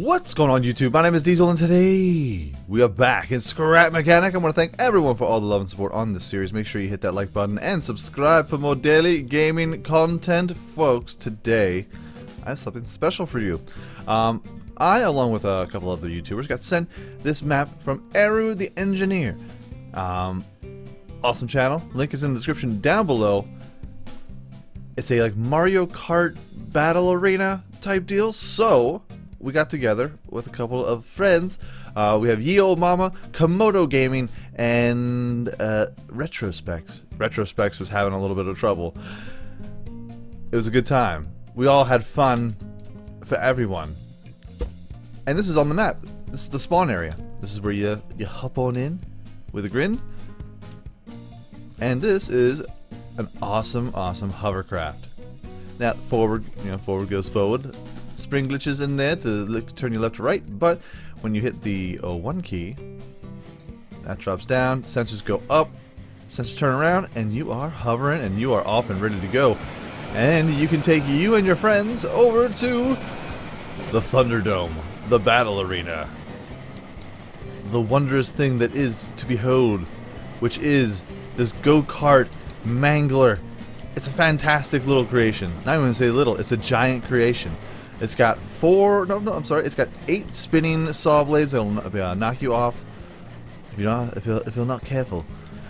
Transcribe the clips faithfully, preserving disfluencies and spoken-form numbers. What's going on YouTube? My name is Diesel and today we are back in Scrap Mechanic. I want to thank everyone for all the love and support on this series. Make sure you hit that like button and subscribe for more daily gaming content. Folks, today I have something special for you. Um, I, along with a couple other YouTubers, got sent this map from Eru the Engineer. Um, awesome channel. Link is in the description down below. It's a like Mario Kart battle arena type deal, so we got together with a couple of friends. Uh, we have Yeoldmama, Camodo Gaming, and uh, Retro_Spexx. Retro_Spexx was having a little bit of trouble. It was a good time. We all had fun for everyone. And this is on the map. This is the spawn area. This is where you you hop on in with a grin. And this is an awesome, awesome hovercraft. Now forward, you know, forward goes forward. Spring glitches in there to look, turn you left to right, but when you hit the oh one key, that drops down, sensors go up, sensors turn around, and you are hovering and you are off and ready to go. And you can take you and your friends over to the Thunderdome, the battle arena. The wondrous thing that is to behold, which is this go-kart mangler. It's a fantastic little creation. Not even say little, it's a giant creation. It's got four, no, no, I'm sorry, it's got eight spinning saw blades that'll uh, knock you off if you're, not, if, you're, if you're not careful.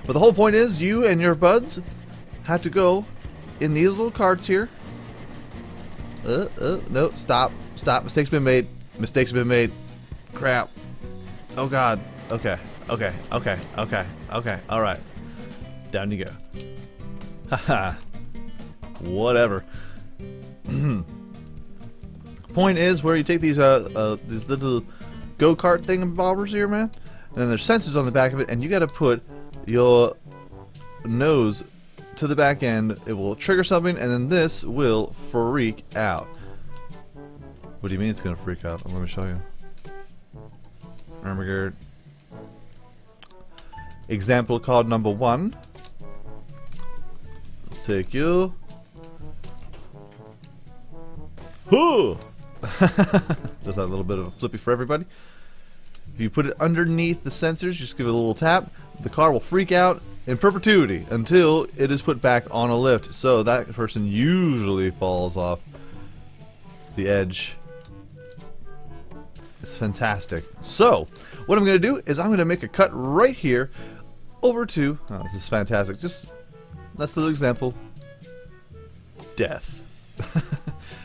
But the whole point is you and your buds have to go in these little carts here. Uh, uh, no, stop, stop, mistake's been made, mistake's been made, crap, oh god, okay, okay, okay, okay, okay, alright, down you go. Haha, whatever. Point is where you take these uh, uh these little go-kart thing bobbers here, man, and then there's sensors on the back of it, and you got to put your nose to the back end. It will trigger something, and then this will freak out. What do you mean it's gonna freak out? Let me show you. Armageddon. Example card number one. Let's take you. Hoo! Does that little bit of a flippy for everybody. If you put it underneath the sensors, just give it a little tap, the car will freak out in perpetuity until it is put back on a lift. So that person usually falls off the edge. It's fantastic. So what I'm going to do is I'm going to make a cut right here over to, oh, this is fantastic, just that's the example, death.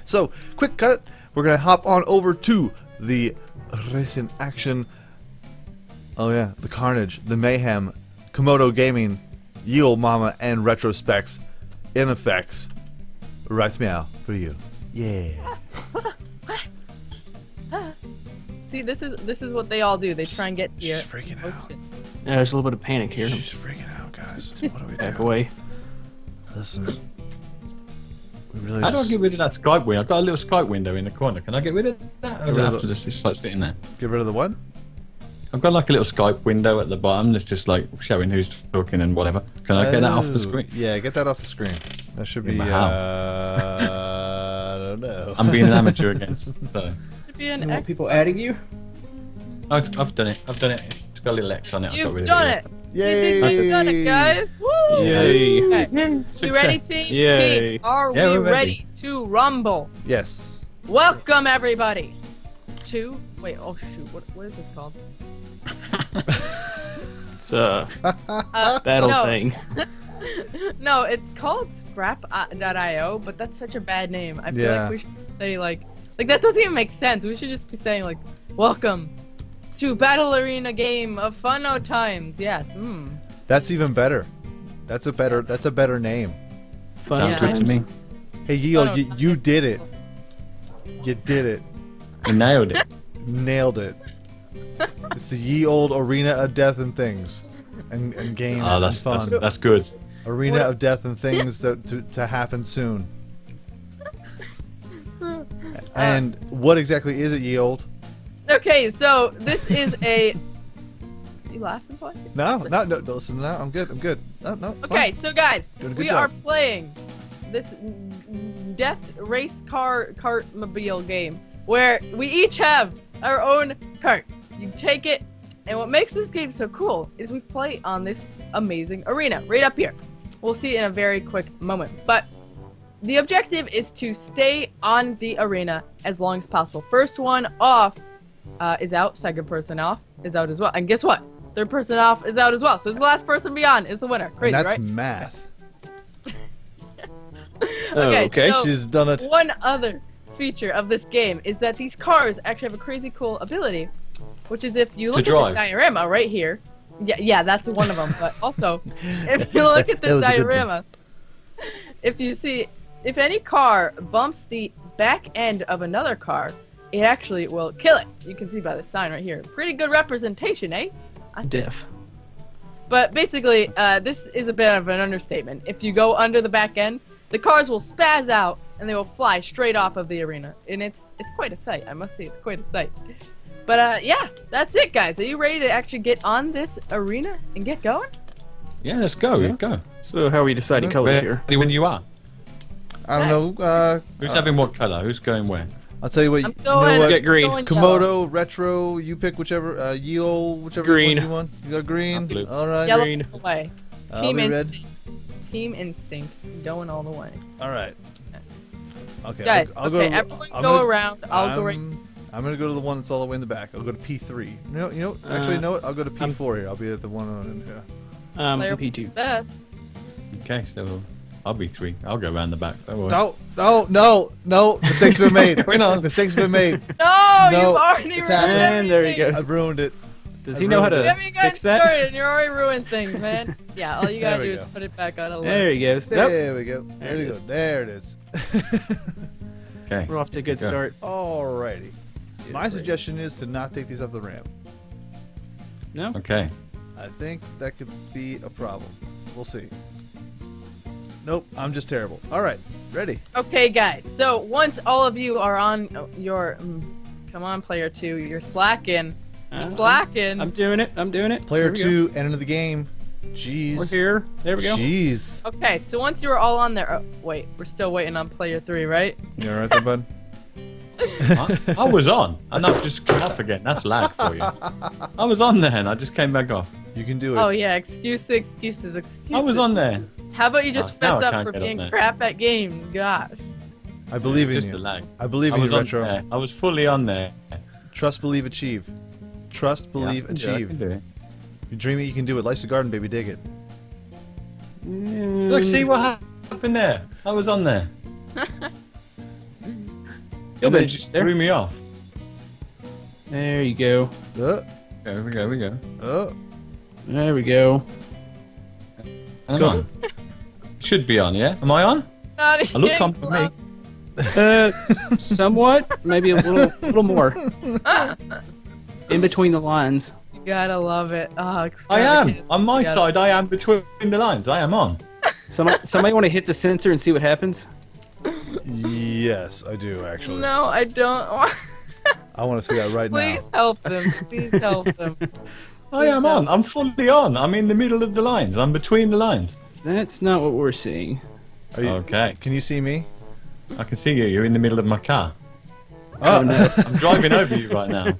So, quick cut, we're going to hop on over to the recent action. Oh yeah, the carnage, the mayhem, Camodo Gaming, Yeoldmama, and Retro_Spexx in effects. Right meow for you. Yeah. See, this is this is what they all do. They try and get you. She's freaking out. Oh, yeah, there's a little bit of panic here. She's freaking out, guys. What do we do? Back away. Listen. Really How just... do I get rid of that Skype window? I've got a little Skype window in the corner. Can I get rid of that? Or is it after this? It's like sitting there. Get rid of the what? I've got like a little Skype window at the bottom that's just like showing who's talking and whatever. Can I oh, get that off the screen? Yeah, get that off the screen. That should be. Uh, I don't know. I'm being an amateur again. So. Should be an X. People adding you? I've, I've done it. I've done it. It's got a little X on it. You've I've got rid done of it. it. Yay! You think we've done it, guys? Woo! Yay! Okay. Yay. You ready, team? Yay. Team, are yeah, we ready. ready to rumble? Yes. Welcome everybody to. Wait, oh shoot, what what is this called? It's uh, a battle no. thing. No, it's called Scrap dot i o, but that's such a bad name. I feel yeah. like we should say like like that doesn't even make sense. We should just be saying like, welcome to battle arena game of fun o times. Yes. Mm. That's even better. That's a better. That's a better name. Fun yeah, to me. Hey Yeo, you, you did it. You did it. You nailed it. Nailed it. It's the ye old arena of death and things, and, and games oh, that's, and fun. That's, that's good. Arena what? of death and things that to, to happen soon. And what exactly is it, ye old? Okay, so this is a. You laughing? Boy? No, no, no. Listen, no, I'm good. I'm good. No, no. Okay, fine. So guys, we job. are playing this death race car cartmobile game. where we each have our own cart. You take it, and what makes this game so cool is we play on this amazing arena right up here. We'll see in a very quick moment, but the objective is to stay on the arena as long as possible. First one off uh, is out, second person off is out as well, and guess what? Third person off is out as well, so it's the last person beyond is the winner. Crazy, and that's right? Math. Okay, okay. So she's done it. One other feature of this game is that these cars actually have a crazy cool ability, which is if you look at this diorama right here, yeah, yeah, that's one of them. But also, if you look at this diorama, if you see, if any car bumps the back end of another car, it actually will kill it. You can see by the sign right here. Pretty good representation, eh? Diff. But basically, uh, this is a bit of an understatement. If you go under the back end, the cars will spaz out and they will fly straight off of the arena, and it's it's quite a sight. I must say, it's quite a sight. But uh, yeah, that's it, guys. Are you ready to actually get on this arena and get going? Yeah, let's go. Yeah. Go. So, how are we deciding yeah. colors here? When you are? I don't know. Uh, Who's uh, having what color? Who's going where? I'll tell you what. I'm going, you know, get green. Camodo, Retro, you pick whichever. Uh, Yeo, whichever green. One you want. You got green. Blue. All right. Yellow green. Away. Team Instinct. Red. Team Instinct. Going all the way. All right. Okay. Guys, I'll, I'll okay, go, everyone I'm go gonna, around. I'll I'm, go right. I'm gonna go to the one that's all the way in the back. I'll go to P three. You know, you know. Actually, uh, you know what? I'll go to P four I'm, here. I'll be at the one on in here. Um, P two. Best. Okay, so. I'll be three. I'll go around the back. No, no, no, no. Mistakes have been made. What's going on? Mistakes have been made. No, no, you've already ruined it. And there he goes. I've ruined it. Does he know how to fix that? Started, you're already ruined things, man. Yeah, all you gotta do go. is put it back on a little. There he goes. Nope. There we go. There he goes. There it is. Okay. We're off to a good go. start. Alrighty. My suggestion is to not take these off the ramp. No? Okay. I think that could be a problem. We'll see. Nope, I'm just terrible. All right, ready. Okay, guys. So once all of you are on your, come on, player two, you're slacking. You're uh, slacking. I'm, I'm doing it. I'm doing it. Player two, go. end of the game. Jeez. We're here. There we go. Jeez. Okay, so once you were all on there, oh, wait, we're still waiting on player three, right? You all right there, bud? I, I was on, and I've just come off again. That's lag for you. I was on there, and I just came back off. You can do it. Oh yeah, excuses, excuses, excuses. I was on there. How about you just oh, fess up for being crap at games? Gosh. I believe in you. Lag. I believe in you, Retro. I was fully on there. Trust, believe, achieve. Trust, believe, yeah, achieve. It, it. You dream it, you can do it. Life's a garden, baby. Dig it. Mm. Look, see what happened there. I was on there. Yo, man, just there. threw me off. There you go. Uh, there we go. We go. Uh, there we go. Go on. Should be on, yeah? Am I on? Not I look on for me. Uh, somewhat. Maybe a little little more. In between the lines. You gotta love it. Oh, I am. On my side, I am between the lines. I am on. Somebody, somebody want to hit the sensor and see what happens? Yes, I do, actually. No, I don't. I want to see that right Please now. Please help them. Please help them. Please I am help. on. I'm fully on. I'm in the middle of the lines. I'm between the lines. That's not what we're seeing. You, okay. Can you see me? I can see you. You're in the middle of my car. Oh, oh no. I'm driving over you right now.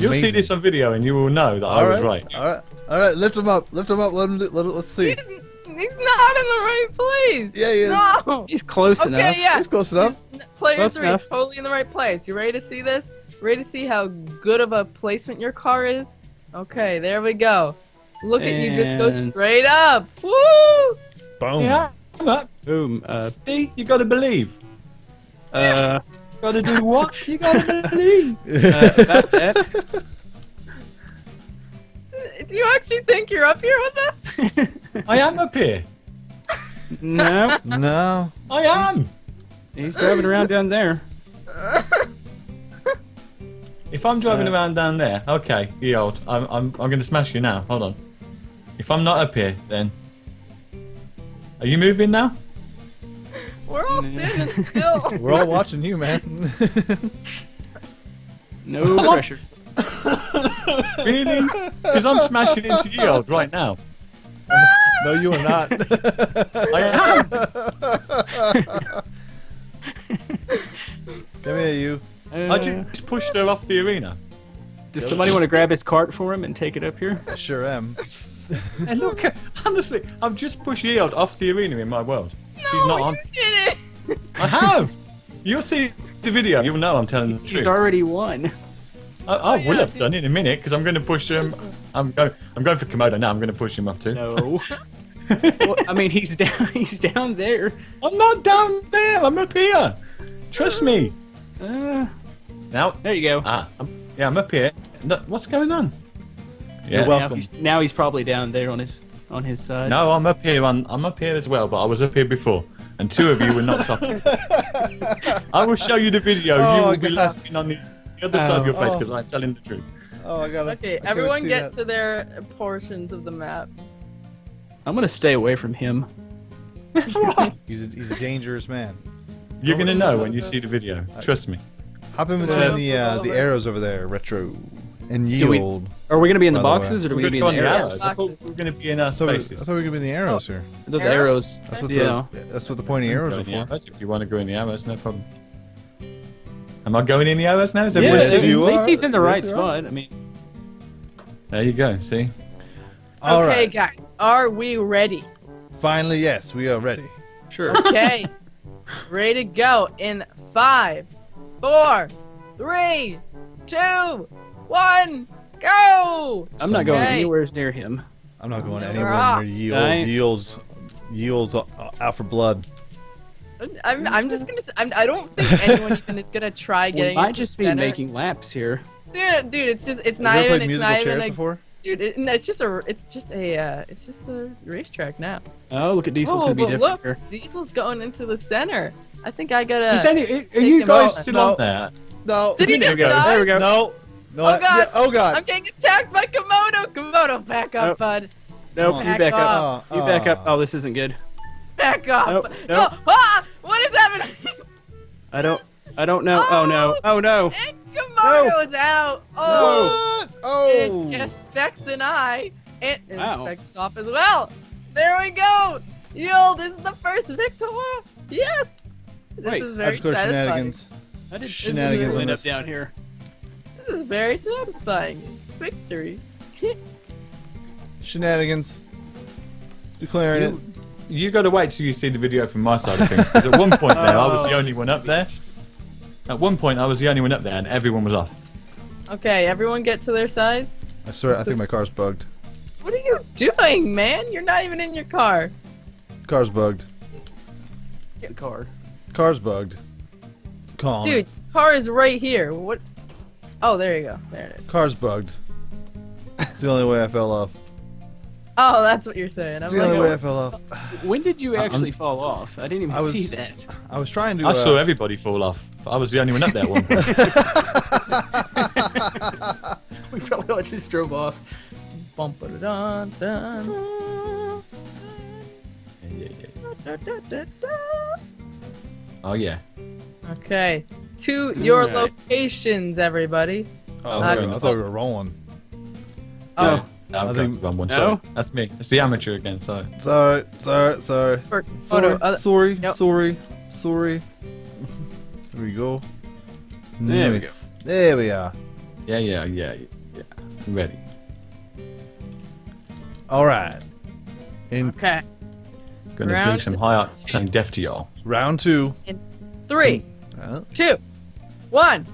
You'll see this on video and you will know that All I was right. right. All right. All right. Lift him up. Lift him up. Let him do, let him, let's see. He's, he's not in the right place. Yeah, he is. No. He's close okay, enough. Yeah. He's close enough. He's, player close three is totally in the right place. You ready to see this? Ready to see how good of a placement your car is? Okay. There we go. Look and... at you just go straight up. Woo! Boom. Yeah, I'm up. Boom. Uh, See, you gotta believe. Uh, gotta do what? You gotta believe. Uh, about that. Do you actually think you're up here with us? I am up here. No. No. I am. He's, he's driving around down there. If I'm driving uh, around down there, okay, Yeold, I'm I'm I'm gonna smash you now. Hold on. If I'm not up here, then are you moving now? We're all standing still. We're all watching you, man. No pressure. Really? Because I'm smashing into Yeold right now. No, you are not. I am. Give me pushed her off the arena. Does somebody want to grab his cart for him and take it up here? I sure am. And look, honestly, I've just pushed Yeold off the arena in my world. No, she's not on. You did it. I have. You'll see the video. You'll know I'm telling the truth. He's already won. I, I oh, will yeah, have dude. done in a minute because I'm going to push him. I'm going. I'm going for Camodo now. I'm going to push him up too. No. Well, I mean, he's down. He's down there. I'm not down there. I'm up here. Trust me. Uh, now there you go. Ah, I'm, yeah, I'm up here. No, what's going on? Yeah, You're welcome. Now he's, now he's probably down there on his on his side. No, I'm up here. I'm, I'm up here as well. But I was up here before, and two of you were not talking. I will show you the video. Oh, you will God. be laughing on the other oh, side of your face because oh. I'm telling the truth. Oh, I got it. Okay, I everyone get that. to their portions of the map. I'm gonna stay away from him. he's, a, he's a dangerous man. You're gonna know when you see the video. Trust me. Hop in between uh, the uh, the arrows over there, Retro and Yeold. We, are we gonna be in the boxes or do we gonna be in the arrows? I thought we were gonna be in our spaces. I thought we were gonna be in the arrows here. The arrows. That's what the that's what the pointy arrows are for. If you want to go in the arrows, no problem. Am I going in the arrows now? Yeah, at least he's in the right spot. I mean, there you go. See. All okay, right. guys, are we ready? Finally, yes, we are ready. Sure. Okay, ready to go in five, four, three, two, one, go! I'm so not going okay. anywhere near him. I'm not going anywhere off. near Yeold. Yeold's, Yeold's out for blood. I'm, I'm just gonna. I'm, I don't think anyone even is gonna try getting. I just be making laps here. Dude, dude, it's just it's Have not you even. Played it's not even. Like, before? Dude, it, it's just a, it's just a, uh, it's just a racetrack now. Oh, look at Diesel's oh, gonna be different. Look, here. Diesel's going into the center. I think I gotta. Is any, are take you guys out. still on that? No. Did he there just go. die? There we go. No. no. Oh god. Oh god. I'm getting attacked by Camodo. Camodo, back up, oh. bud. Nope. Back you back off. up. You back up. Oh, this isn't good. Back up. Nope. Nope. No. Ah! What is happening? I don't. I don't know. Oh, oh no. Oh no. And Camodo's no. out. Oh. No. Oh. It's just Spexx and I. And, and wow. Spexx is off as well. There we go. Yeold, this is the first victor. Yes. This Wait, is very satisfying. Shenanigans. I did shenanigans clean up down here. This is very satisfying. Victory. Shenanigans. Declaring you, it. You gotta wait till you see the video from my side of things, because at one point there, I was the only one up there. At one point, I was the only one up there, and everyone was off. Okay, everyone get to their sides. I swear, I think my car's bugged. What are you doing, man? You're not even in your car. Car's bugged. It's the car. Car's bugged. Calm. Dude, car is right here. What? Oh, there you go. There it is. Car's bugged. It's the only way I fell off. Oh, that's what you're saying. It's I'm the like, only way oh, I fell off. When did you actually uh, fall off? I didn't even I was, see that. I was trying to. I uh, saw everybody fall off. I was the only one up there one point. We probably all just drove off. Bump it on. Oh yeah. Okay, to your right. locations, everybody. Oh, uh, I, thought we were, I thought we were rolling. Oh. Yeah. No, I think one one. No? Sorry. That's me. It's the amateur again. Sorry. Sorry. Sorry. Sorry. First, sorry. Sorry. Sorry. Nope. sorry. Sorry. Here we go. There nice. we go. There we are. Yeah. Yeah. Yeah. Yeah. Ready. All right. In okay. Gonna round do some high up and deaf to y'all. Round two. In three. In two. One.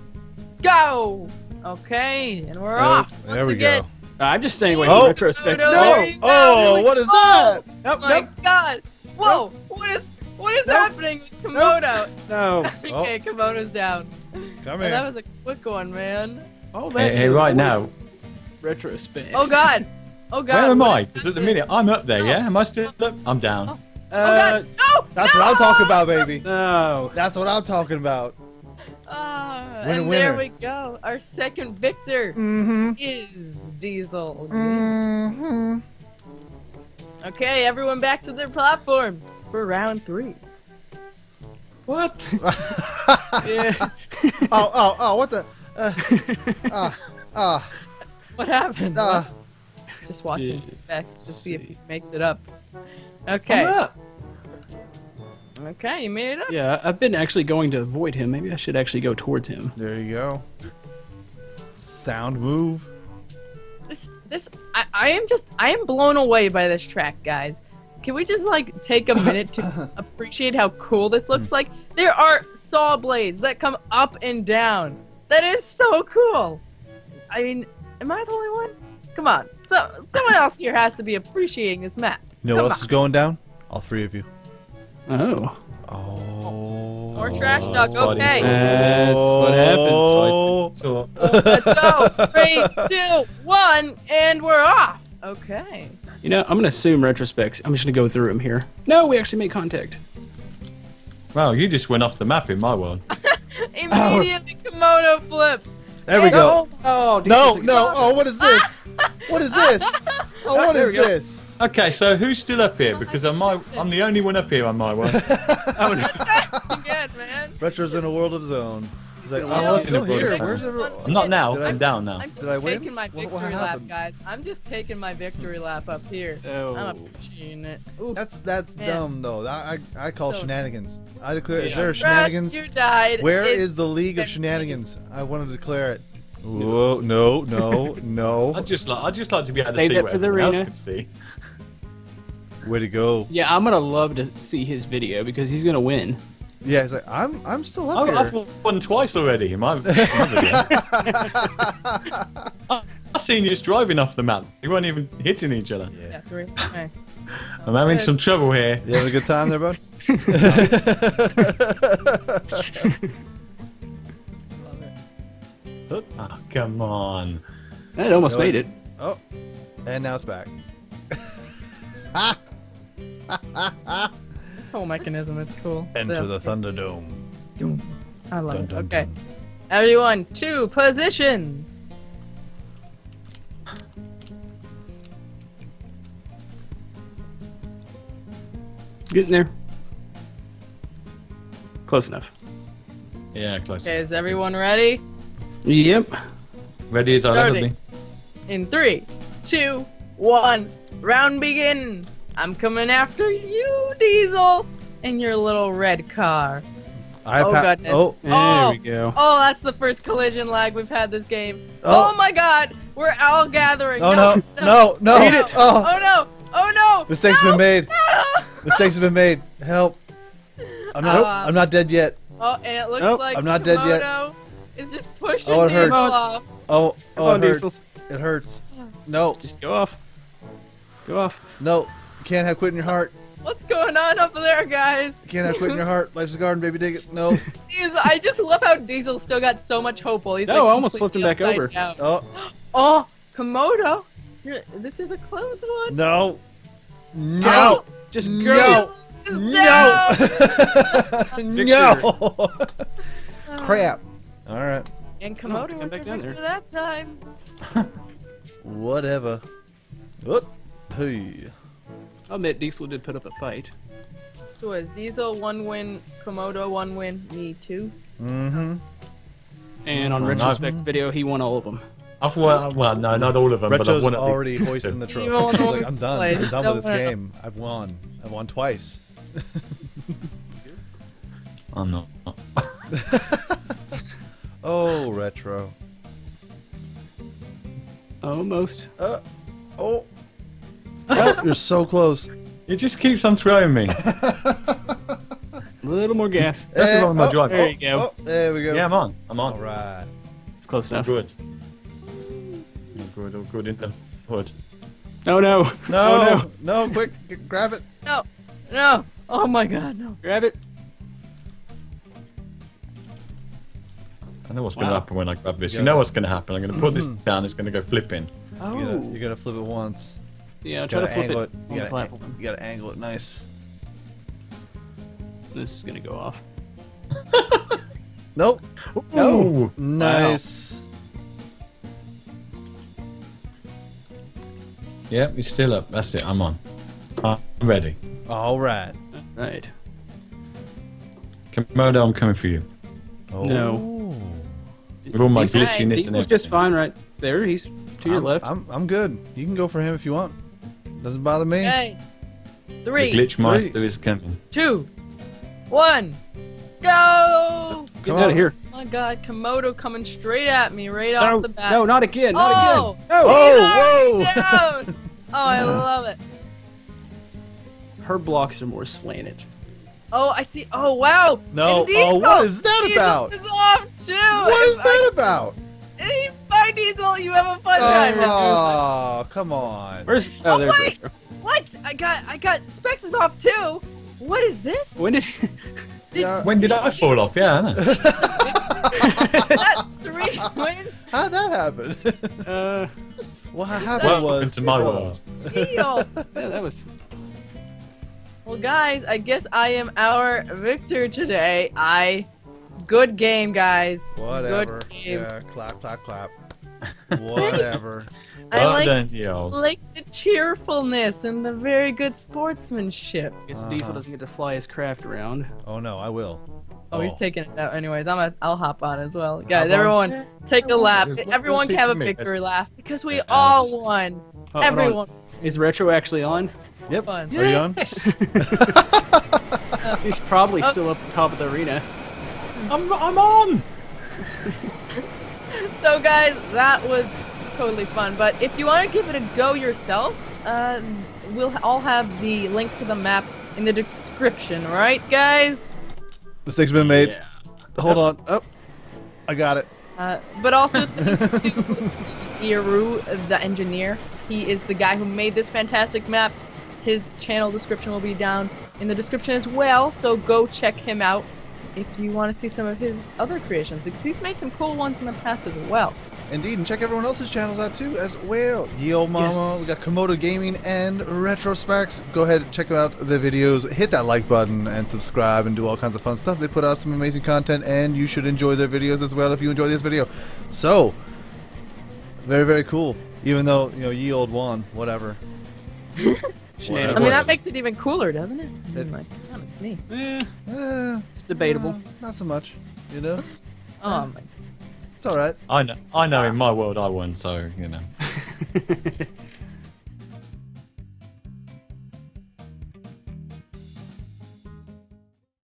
Go. Okay, and we're oh, off. Once there we again. go. I'm just staying away from oh. Retro_Spexx. No! no, no. Oh, no. what is oh, that? Nope, my nope. God! Whoa! Nope. What is what is nope. happening with Camodo? Nope. No. Okay, oh. Camodo's down. Come here. Oh, that was a quick one, man. Oh, hey, hey, right now, Retro_Spexx. Oh God! Oh God! Where am I? Because at the minute I'm up there. No. Yeah, am I still up? I'm down. Oh, oh uh, God! No! That's no! what I'm talking about, baby. No. That's what I'm talking about. Ah, winner, and there winner. we go. Our second victor mm-hmm. is Diesel. Mm-hmm. Okay, everyone back to their platforms for round three. What? yeah. oh, oh, oh, what the? Uh, uh, uh, what happened? Uh, Just watching yeah. Spexx to see if he makes it up. Okay. Okay, you made it up. Yeah, I've been actually going to avoid him. Maybe I should actually go towards him. There you go. sound move. This, this, I, I am just, I am blown away by this track, guys. Can we just like take a minute to appreciate how cool this looks like? There are saw blades that come up and down. That is so cool. I mean, am I the only one? Come on. So someone else here has to be appreciating this map. You know Come what else on. is going down? All three of you. Oh. Oh. More trash talk. Okay. That's what happens. Oh. Oh, let's go. Three, two, one, and we're off. Okay. You know, I'm gonna assume Retro_Spexx. I'm just gonna go through them here. No, we actually made contact. Wow, you just went off the map in my world. Immediately oh. Camodo flips. There and we go. Oh, oh no, no. Oh, what is this? What is this? Oh, what is this? Okay, so who's still up here? Because I'm my, I'm the only one up here on my world. Good, man. Retro's in a world of his own. He's like, oh, I'm still here. Where's everyone? I'm not now. I'm, I'm down now. I'm just Did I win? taking my victory what, what lap, guys. I'm just taking my victory lap up here. Oh. I'm appreciating it. Oof. That's that's man. dumb though. I I, I call so shenanigans. Dumb. I declare. Yeah. Is there a shenanigans? You died. Where it's is the League of Shenanigans? I want to declare it. Whoa! No! No! No! I just like I just like to be able to see that for the arena. Way to go! Yeah, I'm gonna love to see his video because he's gonna win. Yeah, he's like, I'm, I'm still up I, here. I've won twice already. My, my I, I've seen you just driving off the map. You weren't even hitting each other. Yeah, yeah three. Okay. I'm having some trouble here. You having a good time there, bud? Love it. Oh, come on. That almost made it. Oh, and now it's back. Ha! Ha ha ha! Whole mechanism, it's cool. Enter so. the Thunderdome. Doom. I love dun, it. Dun, okay. Dun. Everyone, two positions. Getting there. Close enough. Yeah, close okay, enough. Is everyone ready? Yep. Ready as I'll ever be. In three, two, one, round begin. I'm coming after you, Diesel, in your little red car. I oh, goodness. Oh, there oh, we go. Oh, that's the first collision lag we've had this game. Oh, oh my God. We're all gathering. Oh, no. No, no. no. no. Oh. oh, no. Oh, no. Mistakes have no. been made. No. Mistakes have been made. Help. I'm not, uh, I'm not dead yet. Oh, and it looks nope. like I'm not Camodo dead yet. is just pushing oh, it hurts. Diesel off. Oh, oh on, it hurts. Diesel. It hurts. No. Just go off. Go off. No. You can't have quit in your heart. What's going on up there, guys? You can't have quit in your heart. Life's a garden, baby. Dig it. No. Diesel, I just love how Diesel still got so much hopeful. He's no, like I almost flipped him back over. Down. Oh, oh, Camodo. You're, this is a closed one. No. No. Oh, just go. No. No. No. Crap. All right. And Camodo oh, was back down there that time. Whatever. What? Hey. I'll admit Diesel did put up a fight. So is Diesel one win, Camodo one win, me two. Mm-hmm. And on oh, Retro_Spexx's no. video, he won all of them. I've won, well, no, not all of them, Retro's but I've won already the... hoisting the trophy. Like, I'm done. I'm done with this game. I've won. I've won twice. Oh no. Oh, Retro. Almost. Uh, oh. Oh, you're so close. It just keeps on throwing me. A little more gas. That's hey, oh, my drive. There oh, you go. Oh, there we go. Yeah, I'm on. I'm on. All right. It's close enough. All good. All good. All good. In the hood. No, no. No. Oh, no. No. Quick. Grab it. No. No. Oh, my God. No. Grab it. I know what's wow. going to happen when I grab this. You, you know what's going to happen. I'm going to put this down. It's going to go flipping. Oh. You're going to flip it once. Yeah, try to flip it. You gotta, you gotta angle it nice. This is gonna go off. Nope. No. Ooh, nice. Wow. Yep, he's still up. That's it. I'm on. I'm ready. All right. All right. Camodo, I'm coming for you. Oh. No. With all my he's glitchiness right. and everything. He's just fine right there. He's to your I'm, left. I'm, I'm good. You can go for him if you want. Doesn't bother me. Okay. Three. The glitch master is coming. Two. One. go! Get out of here. Oh my god, Camodo coming straight at me right no, off the bat. No, not again, not oh, again. No. Oh, whoa! Down. Oh, I love it. Her blocks are more slanted. Oh, I see. Oh, wow. No. Diesel, oh, what is that Diesel about? Is off too. What is if that I, about? Bye, Diesel. You have a fun oh, time. Oh, come on. Where's, oh, oh wait. What? I got. I got. Spexx is off too. What is this? When did? did uh, when did I fall off? Yeah. That three wins. How'd that happen? Uh, what happened well, was. Welcome to my world. Yeah, that was. Well, guys, I guess I am our victor today. I, good game, guys. Whatever. Good game. Yeah, clap, clap, clap. Whatever. I well like, done, yo. like the cheerfulness and the very good sportsmanship. I guess uh-huh. Diesel doesn't get to fly his craft around. Oh no, I will. Oh, oh. He's taking it out. Anyways, I'm a, I'll hop on as well, guys. Hop everyone, on. take a lap. We'll everyone can have a victory laugh because we yeah, all just... won. Oh, everyone. Is Retro actually on? Yep. Fun. Are you on? He's probably oh. still up the top of the arena. I'm, I'm on! So guys, that was totally fun. But if you want to give it a go yourselves, uh, we'll all have the link to the map in the description, right guys? Mistake's been made. Yeah. Hold oh, on. Oh. I got it. Uh, but also thanks to Eru the Engineer. He is the guy who made this fantastic map. His channel description will be down in the description as well, so go check him out if you want to see some of his other creations, because he's made some cool ones in the past as well. Indeed, and check everyone else's channels out too as well. Yeoldmama, yes. We got Camodo Gaming and Retro_Spexx. Go ahead and check out their videos, hit that like button and subscribe and do all kinds of fun stuff. They put out some amazing content and you should enjoy their videos as well if you enjoy this video. So, very, very cool. Even though, you know, ye old won, whatever. Wow. I mean, that makes it even cooler, doesn't it? it I mean, like, oh, it's me. Eh, eh, it's debatable. Eh, not so much, you know. Oh uh, my. It's all right. I know. I know. In my world, I won, so you know.